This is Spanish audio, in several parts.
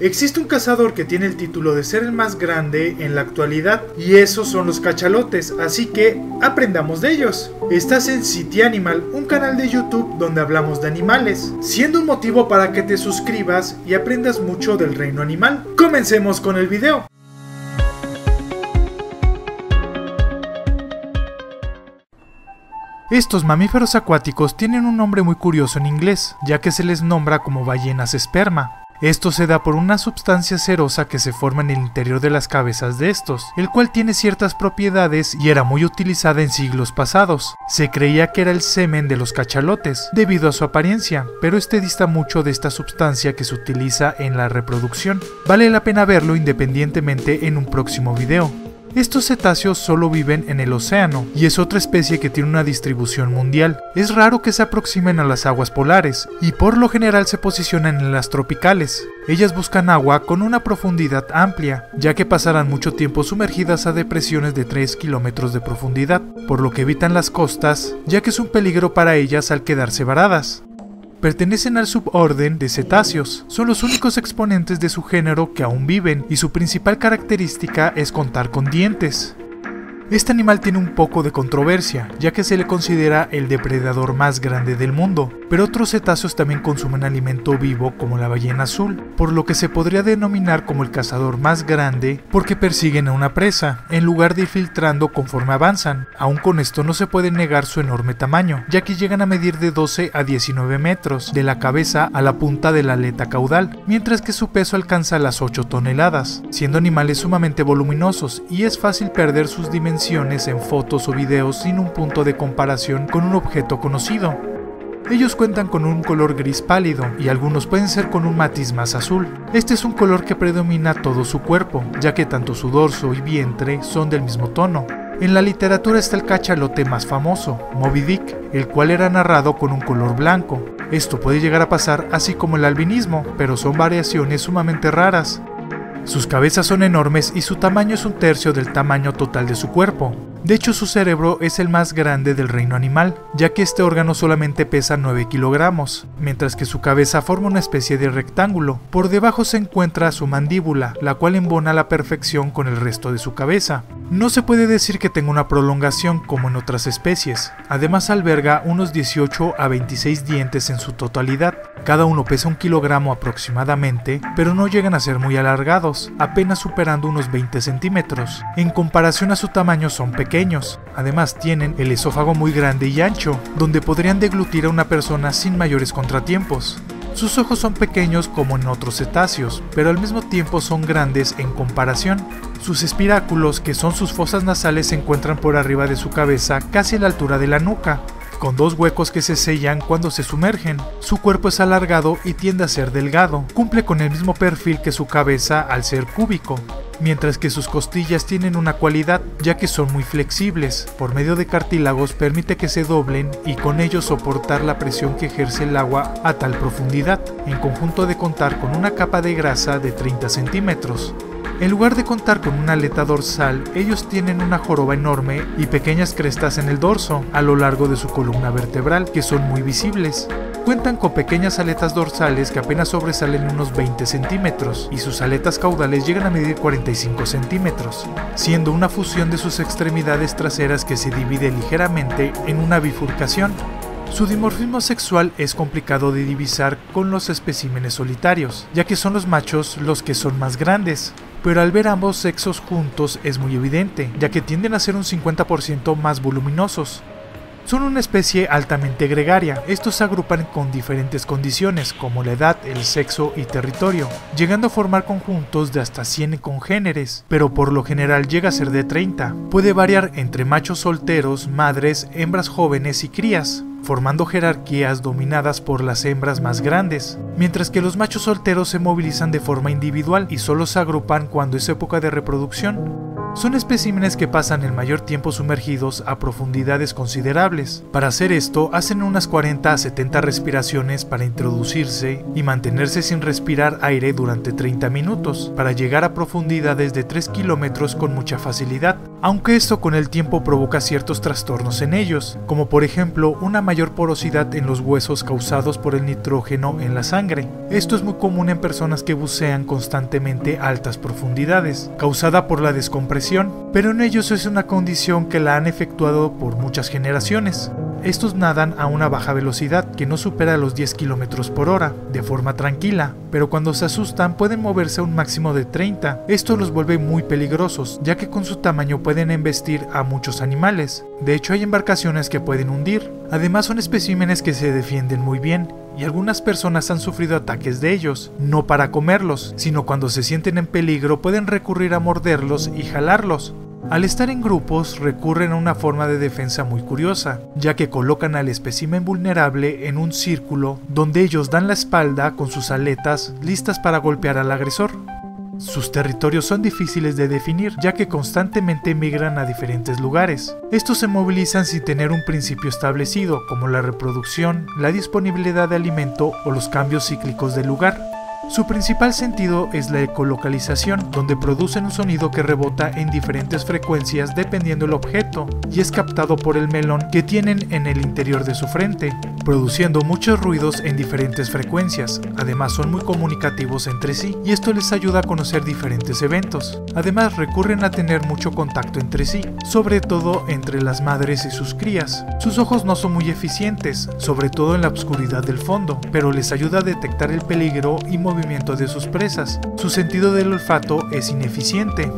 Existe un cazador que tiene el título de ser el más grande en la actualidad, y esos son los cachalotes, así que aprendamos de ellos. Estás en City Animal, un canal de YouTube donde hablamos de animales, siendo un motivo para que te suscribas y aprendas mucho del reino animal. Comencemos con el video. Estos mamíferos acuáticos tienen un nombre muy curioso en inglés, ya que se les nombra como ballenas esperma. Esto se da por una sustancia cerosa que se forma en el interior de las cabezas de estos, el cual tiene ciertas propiedades y era muy utilizada en siglos pasados. Se creía que era el semen de los cachalotes, debido a su apariencia, pero este dista mucho de esta sustancia que se utiliza en la reproducción. Vale la pena verlo independientemente en un próximo video. Estos cetáceos solo viven en el océano, y es otra especie que tiene una distribución mundial. Es raro que se aproximen a las aguas polares, y por lo general se posicionan en las tropicales. Ellas buscan agua con una profundidad amplia, ya que pasarán mucho tiempo sumergidas a depresiones de 3 kilómetros de profundidad, por lo que evitan las costas, ya que es un peligro para ellas al quedarse varadas. Pertenecen al suborden de cetáceos, son los únicos exponentes de su género que aún viven, y su principal característica es contar con dientes. Este animal tiene un poco de controversia, ya que se le considera el depredador más grande del mundo, pero otros cetáceos también consumen alimento vivo como la ballena azul, por lo que se podría denominar como el cazador más grande porque persiguen a una presa, en lugar de ir filtrando conforme avanzan. Aún con esto no se puede negar su enorme tamaño, ya que llegan a medir de 12 a 19 metros, de la cabeza a la punta de la aleta caudal, mientras que su peso alcanza las 8 toneladas, siendo animales sumamente voluminosos y es fácil perder sus dimensiones en fotos o videos sin un punto de comparación con un objeto conocido. Ellos cuentan con un color gris pálido y algunos pueden ser con un matiz más azul. Este es un color que predomina todo su cuerpo, ya que tanto su dorso y vientre son del mismo tono. En la literatura está el cachalote más famoso, Moby Dick, el cual era narrado con un color blanco. Esto puede llegar a pasar así como el albinismo, pero son variaciones sumamente raras. Sus cabezas son enormes y su tamaño es un tercio del tamaño total de su cuerpo. De hecho, su cerebro es el más grande del reino animal, ya que este órgano solamente pesa 9 kilogramos, mientras que su cabeza forma una especie de rectángulo. Por debajo se encuentra su mandíbula, la cual embona a la perfección con el resto de su cabeza. No se puede decir que tenga una prolongación como en otras especies. Además alberga unos 18 a 26 dientes en su totalidad. Cada uno pesa 1 kilogramo aproximadamente, pero no llegan a ser muy alargados, apenas superando unos 20 centímetros. En comparación a su tamaño son pequeños. Además tienen el esófago muy grande y ancho, donde podrían deglutir a una persona sin mayores contratiempos. Sus ojos son pequeños como en otros cetáceos, pero al mismo tiempo son grandes en comparación. Sus espiráculos, que son sus fosas nasales, se encuentran por arriba de su cabeza, casi a la altura de la nuca, con dos huecos que se sellan cuando se sumergen. Su cuerpo es alargado y tiende a ser delgado, cumple con el mismo perfil que su cabeza al ser cúbico, mientras que sus costillas tienen una cualidad, ya que son muy flexibles. Por medio de cartílagos permite que se doblen y con ello soportar la presión que ejerce el agua a tal profundidad, en conjunto de contar con una capa de grasa de 30 centímetros. En lugar de contar con una aleta dorsal, ellos tienen una joroba enorme y pequeñas crestas en el dorso, a lo largo de su columna vertebral, que son muy visibles. Cuentan con pequeñas aletas dorsales que apenas sobresalen unos 20 centímetros, y sus aletas caudales llegan a medir 45 centímetros, siendo una fusión de sus extremidades traseras que se divide ligeramente en una bifurcación. Su dimorfismo sexual es complicado de divisar con los especímenes solitarios, ya que son los machos los que son más grandes, pero al ver ambos sexos juntos es muy evidente, ya que tienden a ser un 50% más voluminosos. Son una especie altamente gregaria. Estos se agrupan con diferentes condiciones como la edad, el sexo y territorio, llegando a formar conjuntos de hasta 100 congéneres, pero por lo general llega a ser de 30. Puede variar entre machos solteros, madres, hembras jóvenes y crías, formando jerarquías dominadas por las hembras más grandes, mientras que los machos solteros se movilizan de forma individual y solo se agrupan cuando es época de reproducción. Son especímenes que pasan el mayor tiempo sumergidos a profundidades considerables. Para hacer esto, hacen unas 40 a 70 respiraciones para introducirse y mantenerse sin respirar aire durante 30 minutos, para llegar a profundidades de 3 kilómetros con mucha facilidad, aunque esto con el tiempo provoca ciertos trastornos en ellos, como por ejemplo una mayor porosidad en los huesos causados por el nitrógeno en la sangre. Esto es muy común en personas que bucean constantemente a altas profundidades, causada por la descompresión, pero en ellos es una condición que la han efectuado por muchas generaciones. Estos nadan a una baja velocidad que no supera los 10 km por hora, de forma tranquila, pero cuando se asustan pueden moverse a un máximo de 30. Esto los vuelve muy peligrosos, ya que con su tamaño pueden embestir a muchos animales. De hecho, hay embarcaciones que pueden hundir. Además, son especímenes que se defienden muy bien, y algunas personas han sufrido ataques de ellos, no para comerlos, sino cuando se sienten en peligro pueden recurrir a morderlos y jalarlos. Al estar en grupos, recurren a una forma de defensa muy curiosa, ya que colocan al espécimen vulnerable en un círculo donde ellos dan la espalda con sus aletas listas para golpear al agresor. Sus territorios son difíciles de definir, ya que constantemente migran a diferentes lugares. Estos se movilizan sin tener un principio establecido, como la reproducción, la disponibilidad de alimento o los cambios cíclicos del lugar. Su principal sentido es la ecolocalización, donde producen un sonido que rebota en diferentes frecuencias dependiendo del objeto, y es captado por el melón que tienen en el interior de su frente, produciendo muchos ruidos en diferentes frecuencias. Además, son muy comunicativos entre sí, y esto les ayuda a conocer diferentes eventos. Además, recurren a tener mucho contacto entre sí, sobre todo entre las madres y sus crías. Sus ojos no son muy eficientes, sobre todo en la oscuridad del fondo, pero les ayuda a detectar el peligro y movimiento de sus presas. Su sentido del olfato es ineficiente.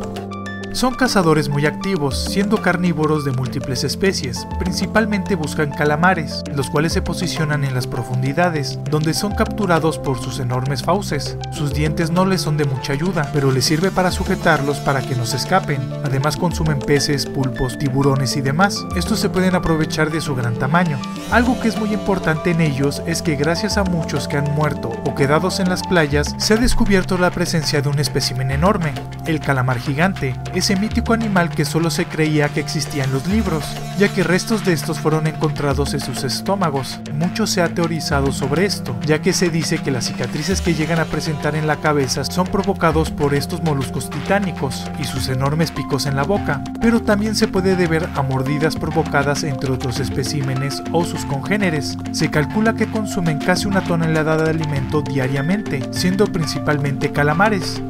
Son cazadores muy activos, siendo carnívoros de múltiples especies. Principalmente buscan calamares, los cuales se posicionan en las profundidades, donde son capturados por sus enormes fauces. Sus dientes no les son de mucha ayuda, pero les sirve para sujetarlos para que no se escapen. Además, consumen peces, pulpos, tiburones y demás. Estos se pueden aprovechar de su gran tamaño. Algo que es muy importante en ellos es que gracias a muchos que han muerto o quedados en las playas, se ha descubierto la presencia de un espécimen enorme, el calamar gigante. Ese mítico animal que solo se creía que existía en los libros, ya que restos de estos fueron encontrados en sus estómagos. Mucho se ha teorizado sobre esto, ya que se dice que las cicatrices que llegan a presentar en la cabeza son provocados por estos moluscos titánicos y sus enormes picos en la boca, pero también se puede deber a mordidas provocadas entre otros especímenes o sus congéneres. Se calcula que consumen casi una tonelada de alimento diariamente, siendo principalmente calamares.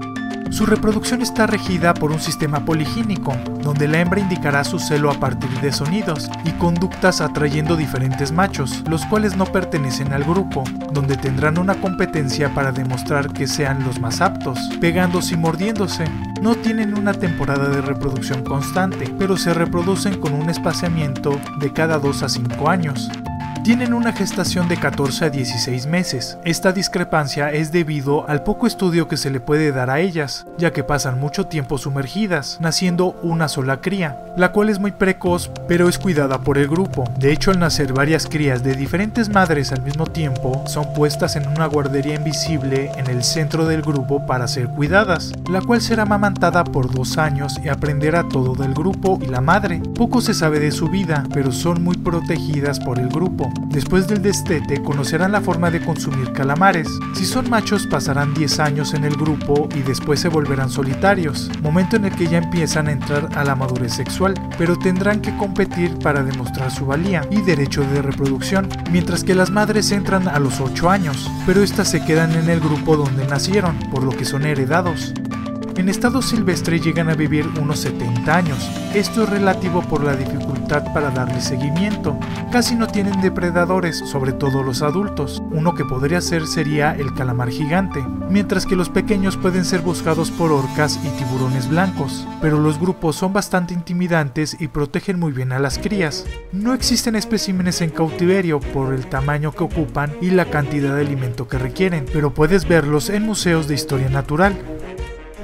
Su reproducción está regida por un sistema poligínico, donde la hembra indicará su celo a partir de sonidos y conductas atrayendo diferentes machos, los cuales no pertenecen al grupo, donde tendrán una competencia para demostrar que sean los más aptos, pegándose y mordiéndose. No tienen una temporada de reproducción constante, pero se reproducen con un espaciamiento de cada 2 a 5 años. Tienen una gestación de 14 a 16 meses. Esta discrepancia es debido al poco estudio que se le puede dar a ellas, ya que pasan mucho tiempo sumergidas, naciendo una sola cría, la cual es muy precoz, pero es cuidada por el grupo. De hecho, al nacer varias crías de diferentes madres al mismo tiempo, son puestas en una guardería invisible en el centro del grupo para ser cuidadas, la cual será amamantada por 2 años y aprenderá todo del grupo y la madre. Poco se sabe de su vida, pero son muy protegidas por el grupo. Después del destete conocerán la forma de consumir calamares. Si son machos pasarán 10 años en el grupo y después se volverán solitarios, momento en el que ya empiezan a entrar a la madurez sexual, pero tendrán que competir para demostrar su valía y derecho de reproducción, mientras que las madres entran a los 8 años, pero estas se quedan en el grupo donde nacieron, por lo que son heredados. En estado silvestre llegan a vivir unos 70 años, esto es relativo por la dificultad para darle seguimiento. Casi no tienen depredadores, sobre todo los adultos, uno que podría ser sería el calamar gigante, mientras que los pequeños pueden ser buscados por orcas y tiburones blancos, pero los grupos son bastante intimidantes y protegen muy bien a las crías. No existen especímenes en cautiverio por el tamaño que ocupan y la cantidad de alimento que requieren, pero puedes verlos en museos de historia natural.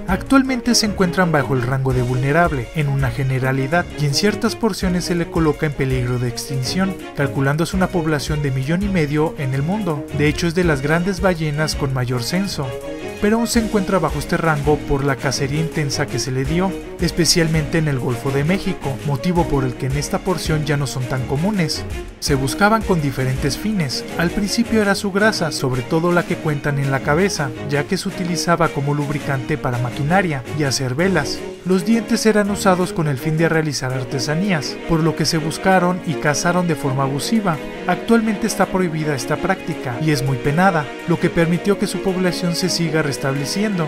Actualmente se encuentran bajo el rango de vulnerable, en una generalidad, y en ciertas porciones se le coloca en peligro de extinción, calculándose una población de 1,5 millones en el mundo. De hecho, es de las grandes ballenas con mayor censo. pero aún se encuentra bajo este rango por la cacería intensa que se le dio, especialmente en el Golfo de México, motivo por el que en esta porción ya no son tan comunes. Se buscaban con diferentes fines, al principio era su grasa, sobre todo la que cuentan en la cabeza, ya que se utilizaba como lubricante para maquinaria y hacer velas. Los dientes eran usados con el fin de realizar artesanías, por lo que se buscaron y cazaron de forma abusiva. Actualmente está prohibida esta práctica y es muy penada, lo que permitió que su población se siga restableciendo.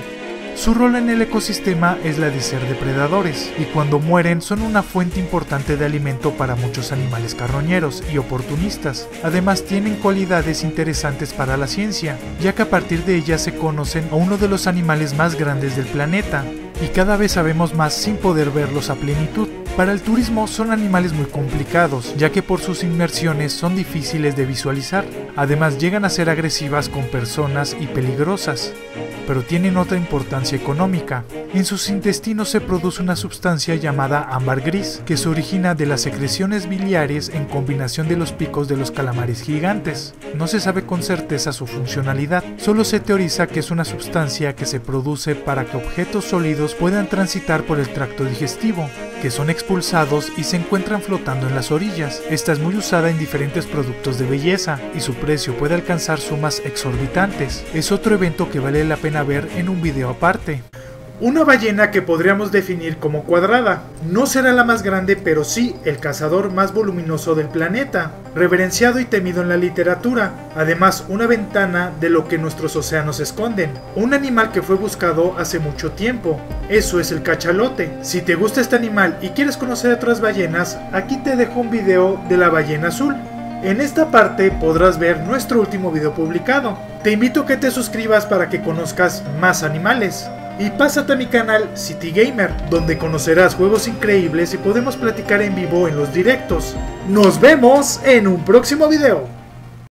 Su rol en el ecosistema es la de ser depredadores, y cuando mueren son una fuente importante de alimento para muchos animales carroñeros y oportunistas. Además tienen cualidades interesantes para la ciencia, ya que a partir de ellas se conocen a uno de los animales más grandes del planeta, y cada vez sabemos más sin poder verlos a plenitud. Para el turismo son animales muy complicados, ya que por sus inmersiones son difíciles de visualizar, además llegan a ser agresivas con personas y peligrosas, pero tienen otra importancia económica. En sus intestinos se produce una sustancia llamada ámbar gris, que se origina de las secreciones biliares en combinación de los picos de los calamares gigantes. No se sabe con certeza su funcionalidad, solo se teoriza que es una sustancia que se produce para que objetos sólidos puedan transitar por el tracto digestivo, que son expulsados y se encuentran flotando en las orillas. Esta es muy usada en diferentes productos de belleza y su precio puede alcanzar sumas exorbitantes. Es otro evento que vale la pena ver en un video aparte. Una ballena que podríamos definir como cuadrada. No será la más grande, pero sí el cazador más voluminoso del planeta, reverenciado y temido en la literatura, además una ventana de lo que nuestros océanos esconden. Un animal que fue buscado hace mucho tiempo, eso es el cachalote. Si te gusta este animal y quieres conocer otras ballenas, aquí te dejo un video de la ballena azul. En esta parte podrás ver nuestro último video publicado. Te invito a que te suscribas para que conozcas más animales. Y pásate a mi canal CityGamer, donde conocerás juegos increíbles y podemos platicar en vivo en los directos. ¡Nos vemos en un próximo video!